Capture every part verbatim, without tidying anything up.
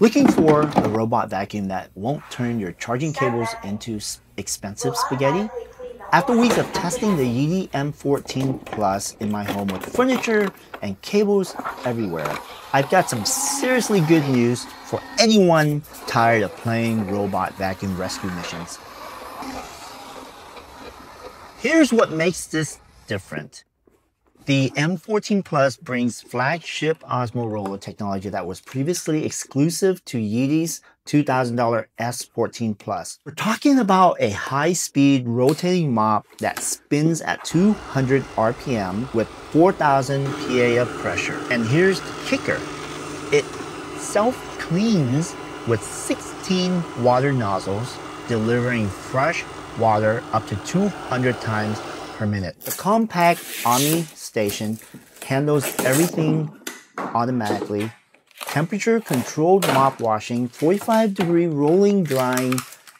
Looking for a robot vacuum that won't turn your charging cables into expensive spaghetti? After weeks of testing the YEEDI M fourteen Plus in my home with furniture and cables everywhere, I've got some seriously good news for anyone tired of playing robot vacuum rescue missions. Here's what makes this different. The M fourteen Plus brings flagship OZMO Roller technology that was previously exclusive to YEEDI's two thousand dollar S fourteen Plus. We're talking about a high-speed rotating mop that spins at two hundred R P M with four thousand P A of pressure. And here's the kicker. It self-cleans with sixteen water nozzles, delivering fresh water up to two hundred times per minute. The compact OMNI station handles everything automatically. Temperature controlled mop washing, forty-five degree rolling drying,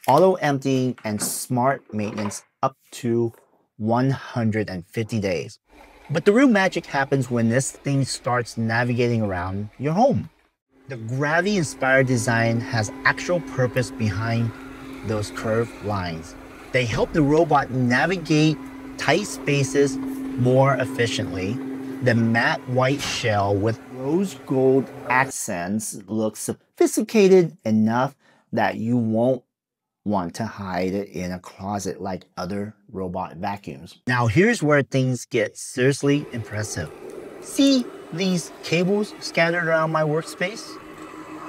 auto emptying, and smart maintenance up to one hundred fifty days. But the real magic happens when this thing starts navigating around your home. The gravity-inspired design has actual purpose behind those curved lines. They help the robot navigate tight spaces more efficiently. The matte white shell with rose gold accents looks sophisticated enough that you won't want to hide it in a closet like other robot vacuums. Now here's where things get seriously impressive. See these cables scattered around my workspace?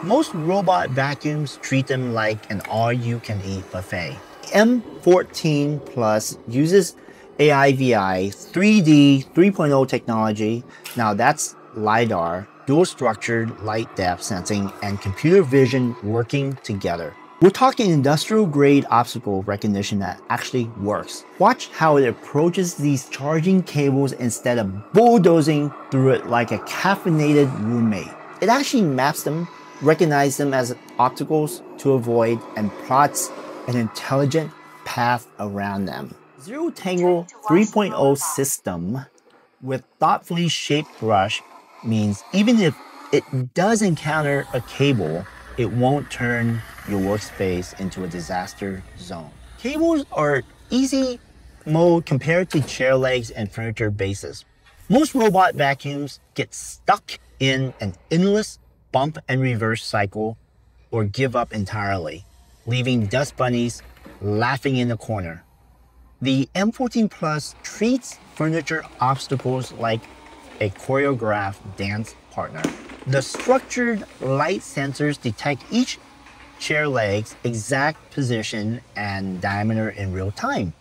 Most robot vacuums treat them like an all-you-can-eat buffet. M fourteen Plus uses A I V I three D three point oh technology. Now that's LiDAR, dual structured light depth sensing, and computer vision working together. We're talking industrial grade obstacle recognition that actually works. Watch how it approaches these charging cables instead of bulldozing through it like a caffeinated roommate. It actually maps them, recognizes them as obstacles to avoid, and plots an intelligent path around them. Zero Tangle three point oh system with thoughtfully shaped brush means even if it does encounter a cable, it won't turn your workspace into a disaster zone. Cables are easy mode compared to chair legs and furniture bases. Most robot vacuums get stuck in an endless bump and reverse cycle or give up entirely, leaving dust bunnies laughing in the corner. The M fourteen Plus treats furniture obstacles like a choreographed dance partner. The structured light sensors detect each chair leg's exact position and diameter in real time.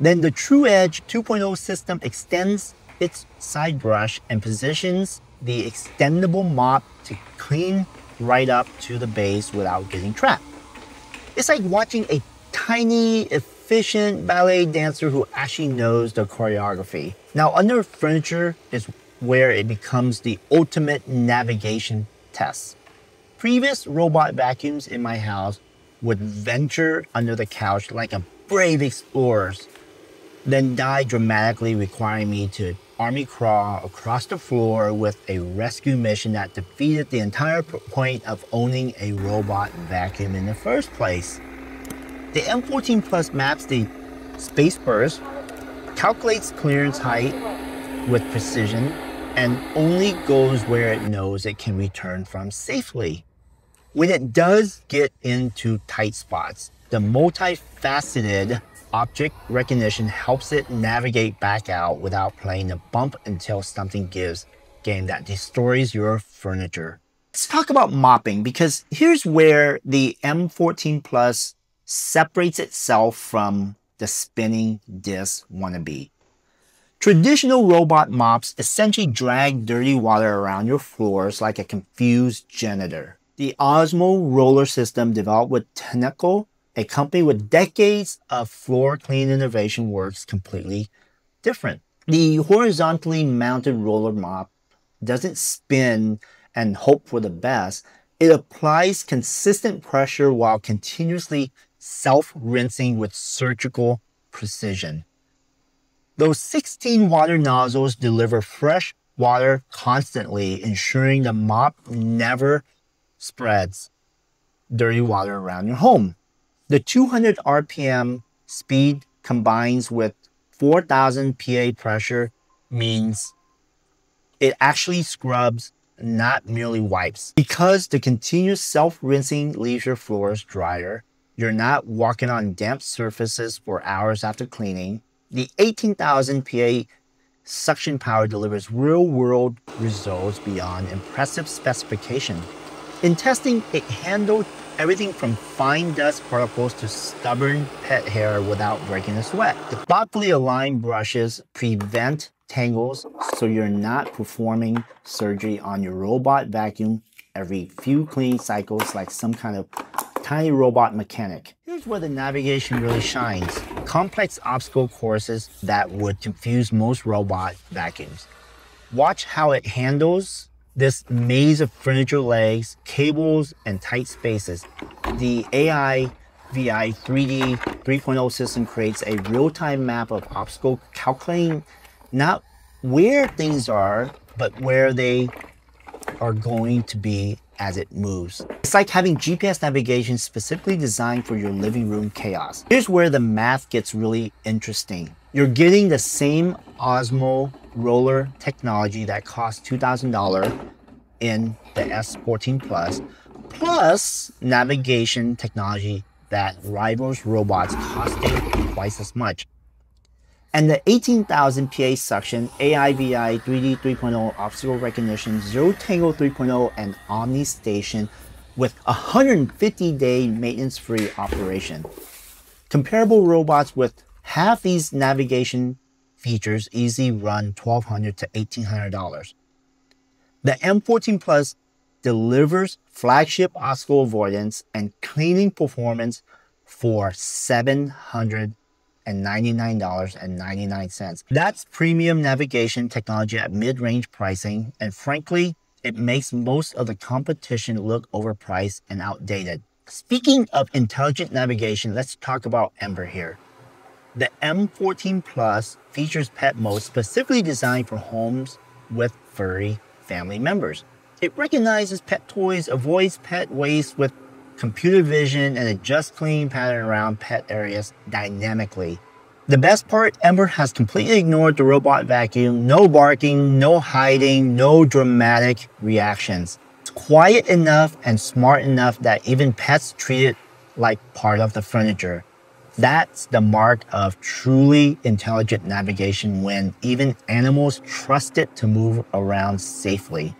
Then the True Edge two point oh system extends its side brush and positions the extendable mop to clean right up to the base without getting trapped. It's like watching a tiny, efficient ballet dancer who actually knows the choreography. Now, under furniture is where it becomes the ultimate navigation test. Previous robot vacuums in my house would venture under the couch like a brave explorers, then die dramatically, requiring me to army crawl across the floor with a rescue mission that defeated the entire point of owning a robot vacuum in the first place. The M fourteen Plus maps the space burst, calculates clearance height with precision, and only goes where it knows it can return from safely. When it does get into tight spots, the multifaceted object recognition helps it navigate back out without playing the bump until something gives game that destroys your furniture. Let's talk about mopping, because here's where the M fourteen Plus separates itself from the spinning disc wannabe. Traditional robot mops essentially drag dirty water around your floors like a confused janitor. The OZMO Roller system, developed with Tenneco, a company with decades of floor clean innovation, works completely different. The horizontally mounted roller mop doesn't spin and hope for the best. It applies consistent pressure while continuously self-rinsing with surgical precision. Those sixteen water nozzles deliver fresh water constantly, ensuring the mop never spreads dirty water around your home. The two hundred R P M speed combines with four thousand P A pressure means it actually scrubs, not merely wipes. Because the continuous self-rinsing leaves your floors drier, you're not walking on damp surfaces for hours after cleaning. The eighteen thousand P A suction power delivers real-world results beyond impressive specification. In testing, it handled everything from fine dust particles to stubborn pet hair without breaking a sweat. The thoughtfully aligned brushes prevent tangles, so you're not performing surgery on your robot vacuum every few clean cycles like some kind of tiny robot mechanic. Here's where the navigation really shines. Complex obstacle courses that would confuse most robot vacuums. Watch how it handles this maze of furniture legs, cables, and tight spaces. The A I V I three D three point oh system creates a real-time map of obstacle, calculating not where things are, but where they are going to be as it moves. It's like having G P S navigation specifically designed for your living room chaos. Here's where the math gets really interesting. You're getting the same OZMO Roller technology that costs two thousand dollars in the S fourteen Plus, plus navigation technology that rivals robots costing twice as much. And the eighteen thousand P A suction, A I V I three D three point oh obstacle recognition, Zero Tangle three point oh, and OMNI station with one hundred fifty day maintenance-free operation. Comparable robots with half these navigation features easily run twelve hundred dollars to eighteen hundred dollars. The M fourteen Plus delivers flagship obstacle avoidance and cleaning performance for seven hundred ninety-nine dollars and ninety-nine cents. That's premium navigation technology at mid-range pricing, and frankly, it makes most of the competition look overpriced and outdated. Speaking of intelligent navigation, let's talk about Ember here. The M fourteen Plus features pet mode specifically designed for homes with furry family members. It recognizes pet toys, avoids pet waste with computer vision, and adjust cleaning pattern around pet areas dynamically. The best part, Ember has completely ignored the robot vacuum. No barking, no hiding, no dramatic reactions. It's quiet enough and smart enough that even pets treat it like part of the furniture. That's the mark of truly intelligent navigation, when even animals trust it to move around safely.